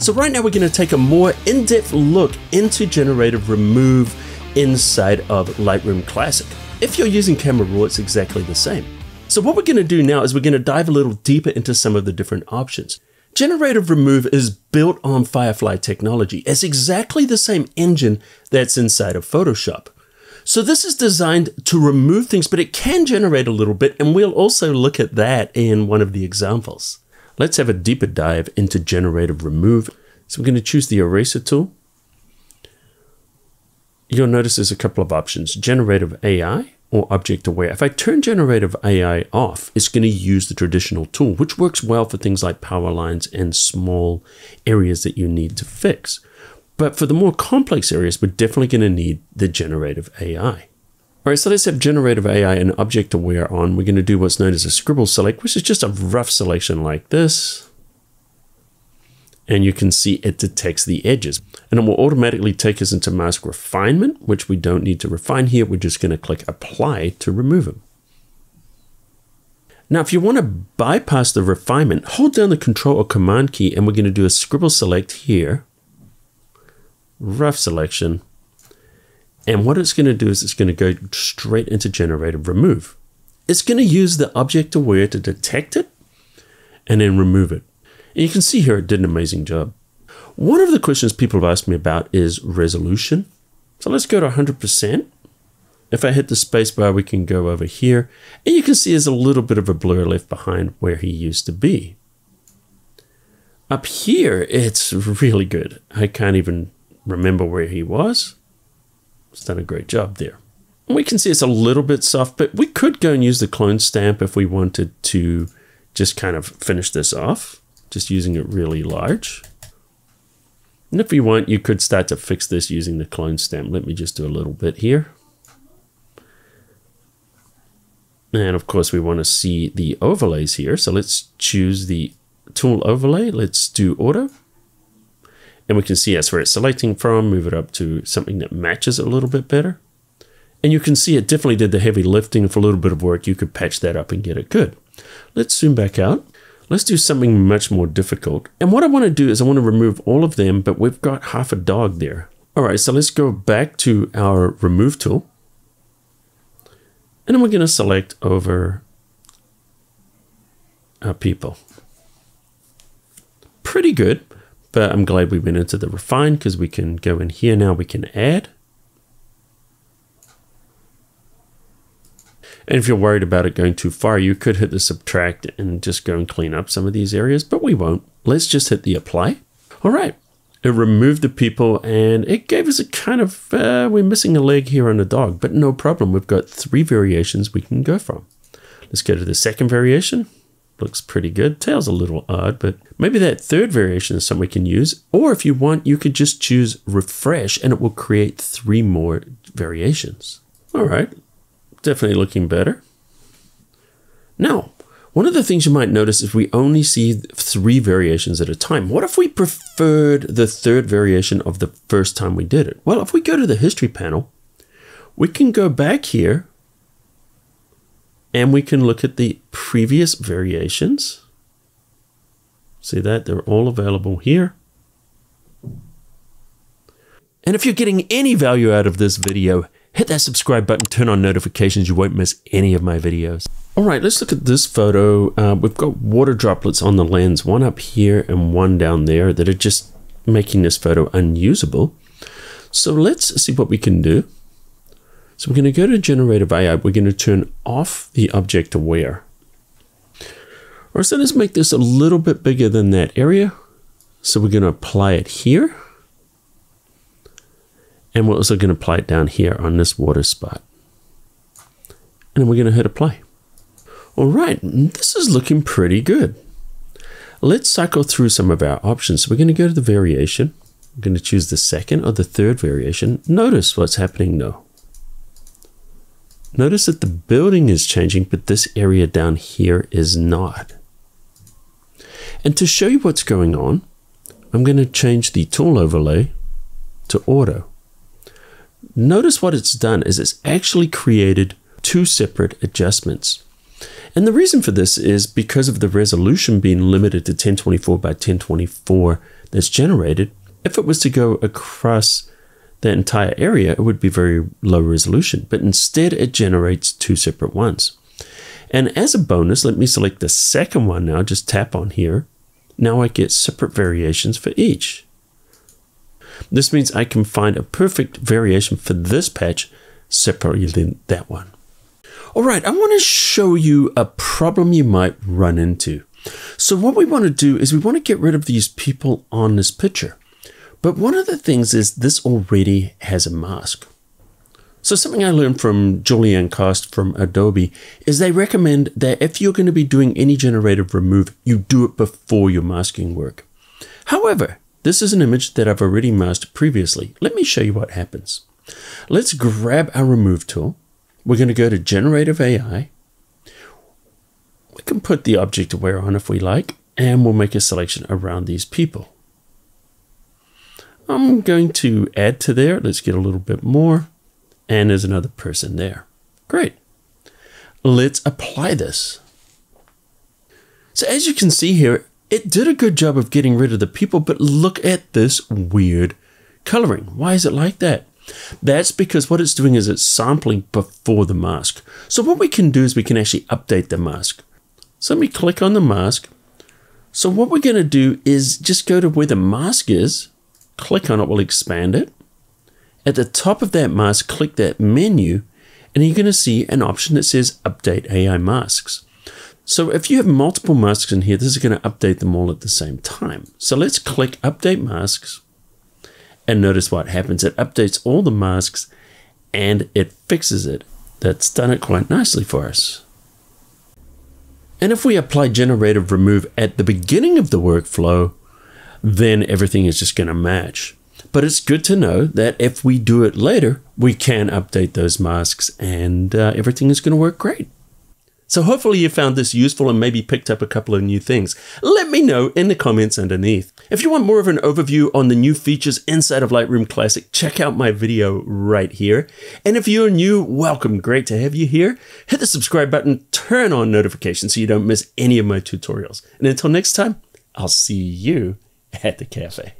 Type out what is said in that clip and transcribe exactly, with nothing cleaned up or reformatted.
So right now we're going to take a more in-depth look into Generative Remove inside of Lightroom Classic. If you're using Camera Raw, it's exactly the same. So what we're going to do now is we're going to dive a little deeper into some of the different options. Generative Remove is built on Firefly technology. It's exactly the same engine that's inside of Photoshop. So this is designed to remove things, but it can generate a little bit, and we'll also look at that in one of the examples. Let's have a deeper dive into Generative Remove. So we're going to choose the eraser tool. You'll notice there's a couple of options, Generative A I or Object Aware. If I turn Generative A I off, it's going to use the traditional tool, which works well for things like power lines and small areas that you need to fix. But for the more complex areas, we're definitely going to need the Generative A I. All right, so let's have Generative A I and Object Aware on. We're going to do what's known as a scribble select, which is just a rough selection like this. And you can see it detects the edges. And it will automatically take us into mask refinement, which we don't need to refine here. We're just going to click apply to remove them. Now, if you want to bypass the refinement, hold down the control or command key, and we're going to do a scribble select here. Rough selection, and what it's going to do is it's going to go straight into Generative Remove. It's going to use the Object Aware to detect it and then remove it. And you can see here it did an amazing job. One of the questions people have asked me about is resolution. So let's go to one hundred percent. If I hit the space bar, we can go over here, and you can see there's a little bit of a blur left behind where he used to be. Up here, it's really good. I can't even remember where he was. He's done a great job there. We can see it's a little bit soft, but we could go and use the clone stamp if we wanted to just kind of finish this off, just using it really large. And if you want, you could start to fix this using the clone stamp. Let me just do a little bit here. And of course we want to see the overlays here. So let's choose the tool overlay. Let's do auto. And we can see that's where it's selecting from, move it up to something that matches it a little bit better. And you can see it definitely did the heavy lifting. For a little bit of work, you could patch that up and get it good. Let's zoom back out. Let's do something much more difficult. And what I want to do is I want to remove all of them, but we've got half a dog there. All right, so let's go back to our remove tool. And then we're going to select over our people. Pretty good. But I'm glad we went into the refine, because we can go in here now, we can add. And if you're worried about it going too far, you could hit the subtract and just go and clean up some of these areas, but we won't. Let's just hit the apply. All right, it removed the people and it gave us a kind of, uh, we're missing a leg here on a dog, but no problem. We've got three variations we can go from. Let's go to the second variation. Looks pretty good. Tail's a little odd, but maybe that third variation is something we can use. Or if you want, you could just choose refresh and it will create three more variations. All right, definitely looking better. Now, one of the things you might notice is we only see three variations at a time. What if we preferred the third variation of the first time we did it? Well, if we go to the history panel, we can go back here and we can look at the previous variations. See that? They're all available here. And if you're getting any value out of this video, hit that subscribe button, turn on notifications. You won't miss any of my videos. All right, let's look at this photo. Uh, we've got water droplets on the lens, one up here and one down there, that are just making this photo unusable. So let's see what we can do. So we're going to go to Generative A I. We're going to turn off the Object Aware. All right, so let's make this a little bit bigger than that area. So we're going to apply it here. And we're also going to apply it down here on this water spot. And then we're going to hit apply. All right, this is looking pretty good. Let's cycle through some of our options. So we're going to go to the variation. I'm going to choose the second or the third variation. Notice what's happening now. Notice that the building is changing, but this area down here is not. And to show you what's going on, I'm going to change the tool overlay to auto. Notice what it's done is it's actually created two separate adjustments. And the reason for this is because of the resolution being limited to ten twenty-four by ten twenty-four. that's generated, if it was to go across the entire area, it would be very low resolution, but instead it generates two separate ones. And as a bonus, let me select the second one now, just tap on here. Now I get separate variations for each. This means I can find a perfect variation for this patch separately than that one. All right, I want to show you a problem you might run into. So what we want to do is we want to get rid of these people on this picture. But one of the things is this already has a mask. So something I learned from Julianne Kost from Adobe is they recommend that if you're going to be doing any generative remove, you do it before your masking work. However, this is an image that I've already masked previously. Let me show you what happens. Let's grab our remove tool. We're going to go to Generative A I. We can put the object aware on if we like, and we'll make a selection around these people. I'm going to add to there. Let's get a little bit more. And there's another person there. Great. Let's apply this. So as you can see here, it did a good job of getting rid of the people, but look at this weird coloring. Why is it like that? That's because what it's doing is it's sampling before the mask. So what we can do is we can actually update the mask. So let me click on the mask. So what we're going to do is just go to where the mask is, click on it, we'll expand it. At the top of that mask, click that menu, and you're going to see an option that says Update A I Masks. So if you have multiple masks in here, this is going to update them all at the same time. So let's click Update Masks, and notice what happens. It updates all the masks, and it fixes it. That's done it quite nicely for us. And if we apply Generative Remove at the beginning of the workflow, then everything is just going to match. But it's good to know that if we do it later, we can update those masks and uh, everything is going to work great. So hopefully you found this useful and maybe picked up a couple of new things. Let me know in the comments underneath. If you want more of an overview on the new features inside of Lightroom Classic, check out my video right here. And if you're new, welcome. Great to have you here. Hit the subscribe button, turn on notifications so you don't miss any of my tutorials. And until next time, I'll see you at the cafe.